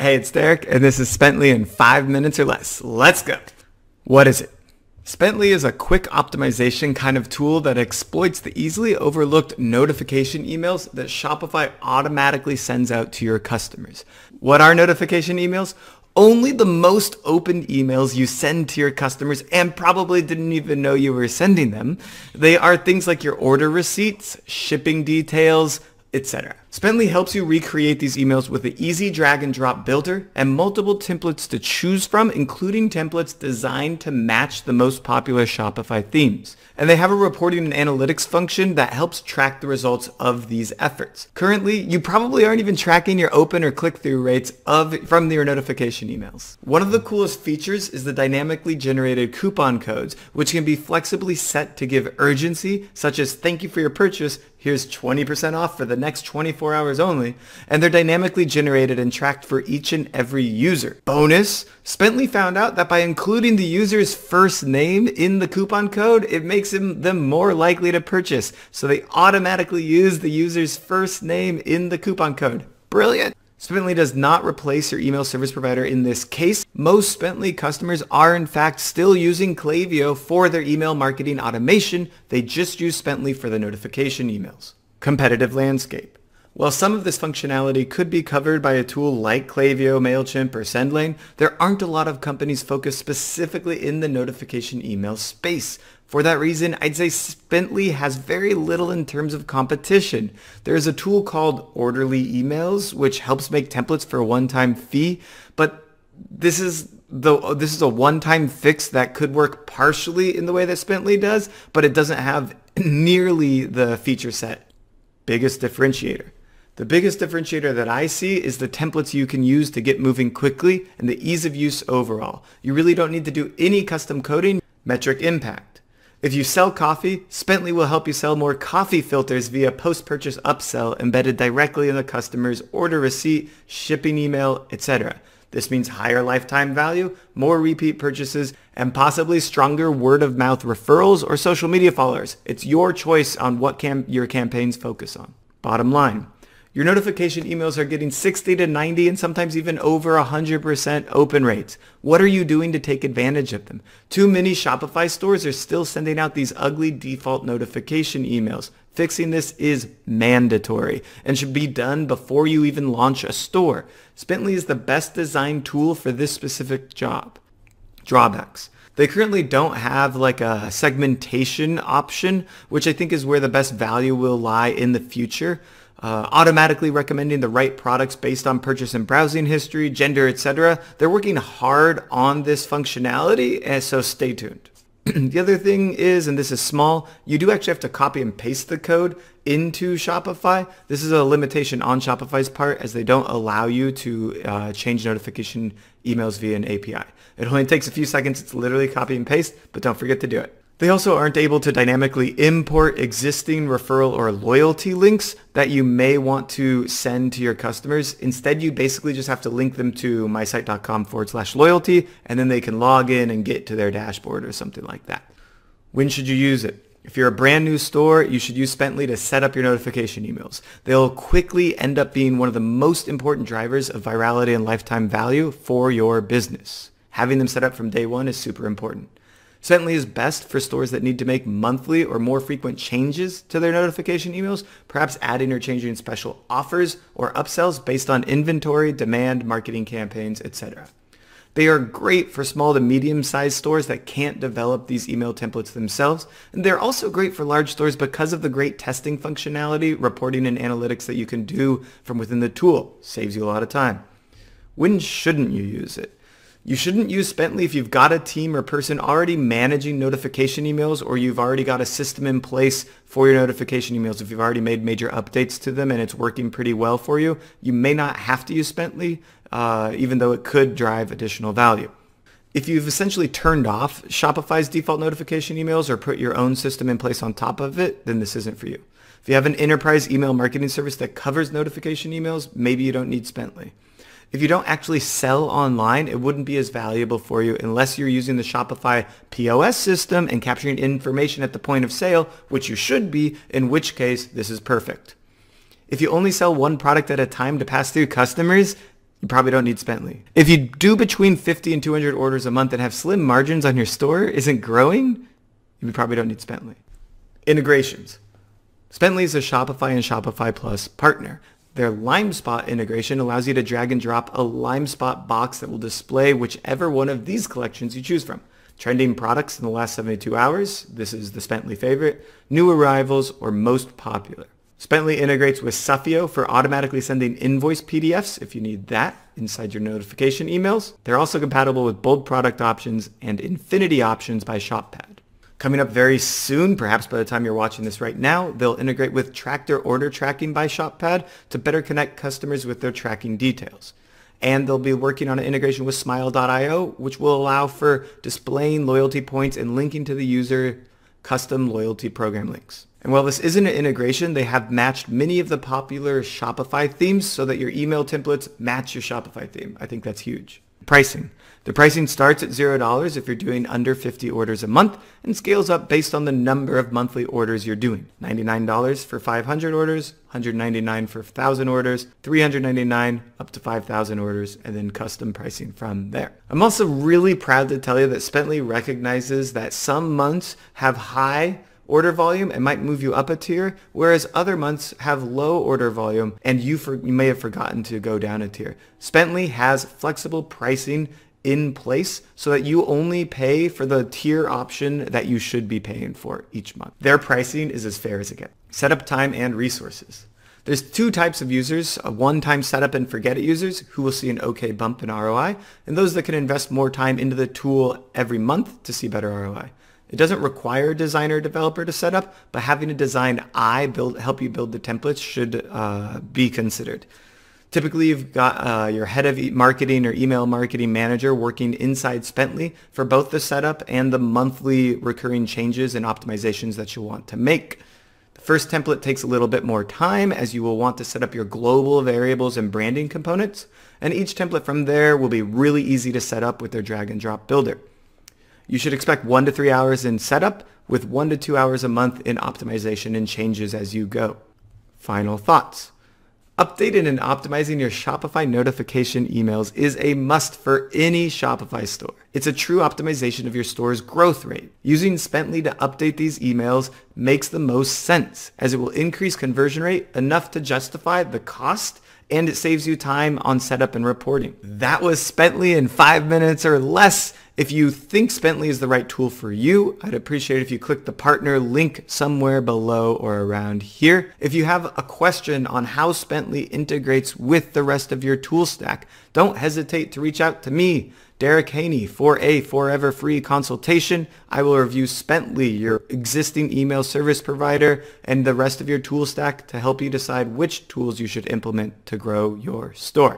Hey, it's Derek, and this is Spently in 5 minutes or less. Let's go. What is it? Spently is a quick optimization kind of tool that exploits the easily overlooked notification emails that Shopify automatically sends out to your customers. What are notification emails? Only the most opened emails you send to your customers and probably didn't even know you were sending them. They are things like your order receipts, shipping details, etc. Spently helps you recreate these emails with an easy drag and drop builder and multiple templates to choose from, including templates designed to match the most popular Shopify themes. And they have a reporting and analytics function that helps track the results of these efforts. Currently, you probably aren't even tracking your open or click-through rates from your notification emails. One of the coolest features is the dynamically generated coupon codes, which can be flexibly set to give urgency, such as "Thank you for your purchase, here's 20% off for the next 24 hours only," and they're dynamically generated and tracked for each and every user. Bonus, Spently found out that by including the user's first name in the coupon code, it makes them more likely to purchase, so they automatically use the user's first name in the coupon code. Brilliant! Spently does not replace your email service provider in this case. Most Spently customers are in fact still using Klaviyo for their email marketing automation. They just use Spently for the notification emails. Competitive landscape. While some of this functionality could be covered by a tool like Klaviyo, MailChimp, or Sendlane, there aren't a lot of companies focused specifically in the notification email space. For that reason, I'd say Spently has very little in terms of competition. There is a tool called Orderly Emails, which helps make templates for a one-time fee, but this is a one-time fix that could work partially in the way that Spently does, but it doesn't have nearly the feature set. Biggest differentiator. The biggest differentiator that I see is the templates you can use to get moving quickly and the ease of use overall. You really don't need to do any custom coding. Metric impact. If you sell coffee, Spently will help you sell more coffee filters via post-purchase upsell embedded directly in the customer's order receipt, shipping email, etc. This means higher lifetime value, more repeat purchases, and possibly stronger word-of-mouth referrals or social media followers. It's your choice on what your campaigns focus on. Bottom line. Your notification emails are getting 60 to 90 and sometimes even over 100% open rates. What are you doing to take advantage of them? Too many Shopify stores are still sending out these ugly default notification emails. Fixing this is mandatory and should be done before you even launch a store. Spently is the best designed tool for this specific job. Drawbacks. They currently don't have like a segmentation option, which I think is where the best value will lie in the future. Automatically recommending the right products based on purchase and browsing history, gender, etc. They're working hard on this functionality, and so stay tuned. The other thing is, and this is small, you do actually have to copy and paste the code into Shopify. This is a limitation on Shopify's part as they don't allow you to change notification emails via an API. It only takes a few seconds. It's literally copy and paste, but don't forget to do it. They also aren't able to dynamically import existing referral or loyalty links that you may want to send to your customers. Instead, you basically just have to link them to mysite.com/loyalty, and then they can log in and get to their dashboard or something like that. When should you use it? If you're a brand new store, you should use Spently to set up your notification emails. They'll quickly end up being one of the most important drivers of virality and lifetime value for your business. Having them set up from day one is super important. Spently is best for stores that need to make monthly or more frequent changes to their notification emails, perhaps adding or changing special offers or upsells based on inventory, demand, marketing campaigns, etc. They are great for small to medium-sized stores that can't develop these email templates themselves, and they're also great for large stores because of the great testing functionality, reporting, and analytics that you can do from within the tool. Saves you a lot of time. When shouldn't you use it? You shouldn't use Spently if you've got a team or person already managing notification emails, or you've already got a system in place for your notification emails. If you've already made major updates to them and it's working pretty well for you, you may not have to use Spently, even though it could drive additional value. If you've essentially turned off Shopify's default notification emails or put your own system in place on top of it, then this isn't for you. If you have an enterprise email marketing service that covers notification emails, maybe you don't need Spently. If you don't actually sell online, it wouldn't be as valuable for you unless you're using the Shopify POS system and capturing information at the point of sale, which you should be, in which case this is perfect. If you only sell one product at a time to pass through customers, you probably don't need Spently. If you do between 50 and 200 orders a month and have slim margins on your store, isn't growing, you probably don't need Spently. Integrations. Spently is a Shopify and Shopify Plus partner. Their LimeSpot integration allows you to drag and drop a LimeSpot box that will display whichever one of these collections you choose from. Trending products in the last 72 hours, this is the Spently favorite, new arrivals, or most popular. Spently integrates with Sufio for automatically sending invoice PDFs if you need that inside your notification emails. They're also compatible with bold product options and infinity options by ShopPad. Coming up very soon, perhaps by the time you're watching this right now, they'll integrate with Track Their Order Tracking by ShopPad to better connect customers with their tracking details. And they'll be working on an integration with Smile.io, which will allow for displaying loyalty points and linking to the user custom loyalty program links. And while this isn't an integration, they have matched many of the popular Shopify themes so that your email templates match your Shopify theme. I think that's huge. Pricing. The pricing starts at $0 if you're doing under 50 orders a month and scales up based on the number of monthly orders you're doing. $99 for 500 orders, $199 for 1,000 orders, $399 up to 5,000 orders, and then custom pricing from there. I'm also really proud to tell you that Spently recognizes that some months have high order volume and might move you up a tier, whereas other months have low order volume and you may have forgotten to go down a tier. Spently has flexible pricing in place so that you only pay for the tier option that you should be paying for each month. Their pricing is as fair as it gets. Setup time and resources. There's two types of users, a one-time setup and forget it users who will see an okay bump in ROI, and those that can invest more time into the tool every month to see better ROI. It doesn't require a designer or developer to set up, but having a design eye help you build the templates should be considered. Typically, you've got your head of marketing or email marketing manager working inside Spently for both the setup and the monthly recurring changes and optimizations that you want to make. The first template takes a little bit more time as you will want to set up your global variables and branding components, and each template from there will be really easy to set up with their drag and drop builder. You should expect 1 to 3 hours in setup with 1 to 2 hours a month in optimization and changes as you go. Final thoughts. Updating and optimizing your Shopify notification emails is a must for any Shopify store. It's a true optimization of your store's growth rate. Using Spently to update these emails makes the most sense as it will increase conversion rate enough to justify the cost, and it saves you time on setup and reporting. That was Spently in 5 minutes or less. If you think Spently is the right tool for you, I'd appreciate it if you click the partner link somewhere below or around here. If you have a question on how Spently integrates with the rest of your tool stack, don't hesitate to reach out to me, Derek Haney, for a forever free consultation. I will review Spently, your existing email service provider, and the rest of your tool stack to help you decide which tools you should implement to grow your store.